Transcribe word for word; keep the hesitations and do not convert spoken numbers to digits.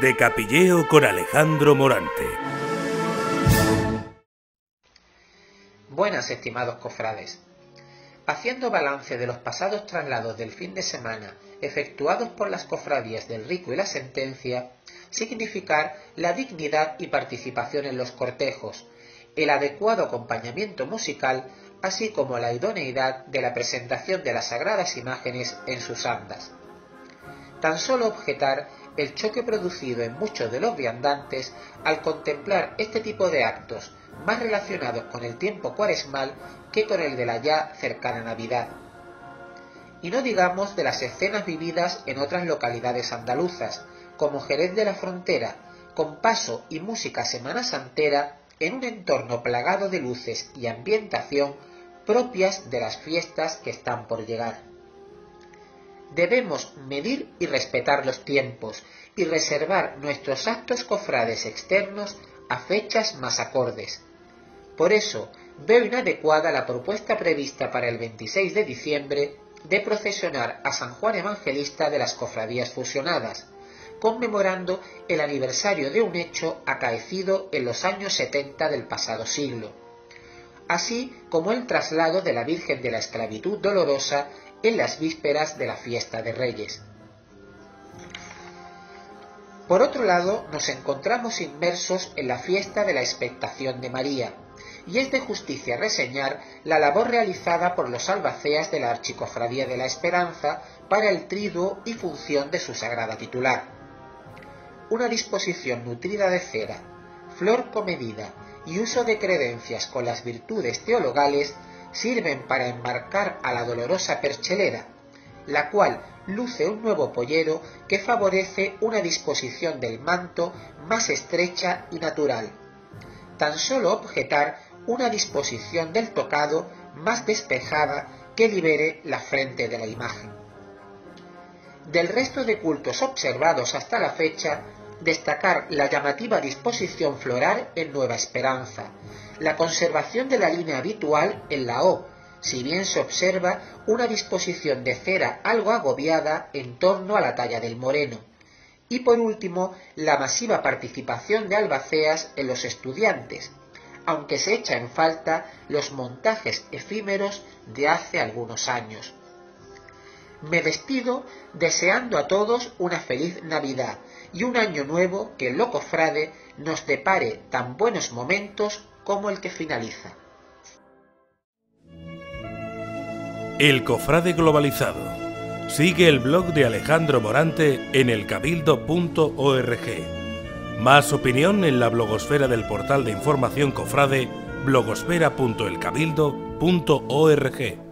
De Capilleo con Alejandro Morante. Buenas, estimados cofrades. Haciendo balance de los pasados traslados del fin de semana efectuados por las cofradías del Rico y la Sentencia, significar la dignidad y participación en los cortejos, el adecuado acompañamiento musical, así como la idoneidad de la presentación de las sagradas imágenes en sus andas. Tan solo objetar el choque producido en muchos de los viandantes al contemplar este tipo de actos más relacionados con el tiempo cuaresmal que con el de la ya cercana Navidad. Y no digamos de las escenas vividas en otras localidades andaluzas, como Jerez de la Frontera, con paso y música semanasantera en un entorno plagado de luces y ambientación propias de las fiestas que están por llegar. Debemos medir y respetar los tiempos y reservar nuestros actos cofrades externos a fechas más acordes. Por eso, veo inadecuada la propuesta prevista para el veintiséis de diciembre de procesionar a San Juan Evangelista de las cofradías fusionadas, conmemorando el aniversario de un hecho acaecido en los años setenta del pasado siglo, así como el traslado de la Virgen de la Esclavitud Dolorosa en las vísperas de la Fiesta de Reyes. Por otro lado, nos encontramos inmersos en la Fiesta de la Expectación de María, y es de justicia reseñar la labor realizada por los albaceas de la Archicofradía de la Esperanza para el triduo y función de su sagrada titular. Una disposición nutrida de cera, flor comedida y uso de credencias con las virtudes teologales sirven para enmarcar a la dolorosa perchelera, la cual luce un nuevo pollero que favorece una disposición del manto más estrecha y natural. Tan solo objetar una disposición del tocado más despejada que libere la frente de la imagen. Del resto de cultos observados hasta la fecha, destacar la llamativa disposición floral en Nueva Esperanza, la conservación de la línea habitual en la O, si bien se observa una disposición de cera algo agobiada en torno a la talla del moreno. Y por último, la masiva participación de albaceas en los estudiantes, aunque se echa en falta los montajes efímeros de hace algunos años. Me despido deseando a todos una feliz Navidad y un año nuevo que el cofrade nos depare tan buenos momentos como el que finaliza. El Cofrade Globalizado. Sigue el blog de Alejandro Morante en el cabildo punto org. Más opinión en la blogosfera del portal de información cofrade blogosfera punto el cabildo punto org.